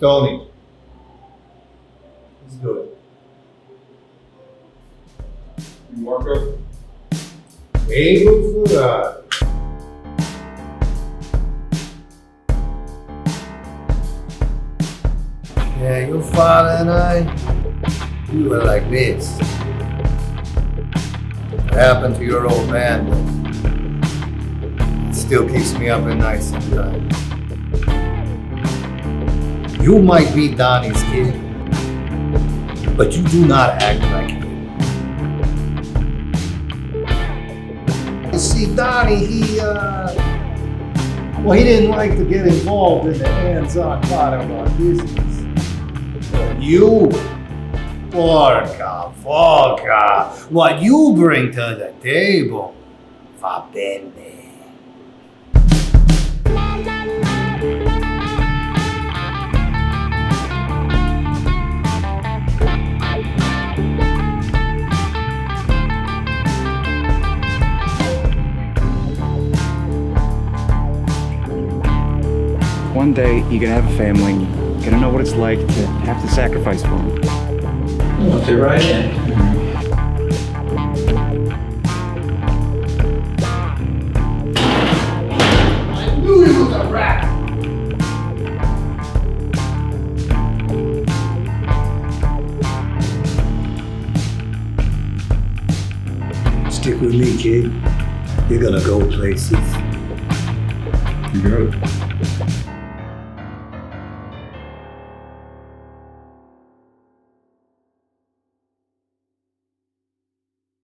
Donnie. Let's do it. You walk up. Abel Ferrari. Yeah, your father and I, we were like this. What happened to your old man? It still keeps me up at night sometimes. You might be Donnie's kid, but you do not act like him. You see, Donnie, he didn't like to get involved in the hands-on part of our business. You, porca, what you bring to the table, forbidden. One day, you're gonna have a family. Gonna know what it's like to have to sacrifice for them. Well, fit right in. I knew he was a rat. Stick with me, kid. You're gonna go places. You got it.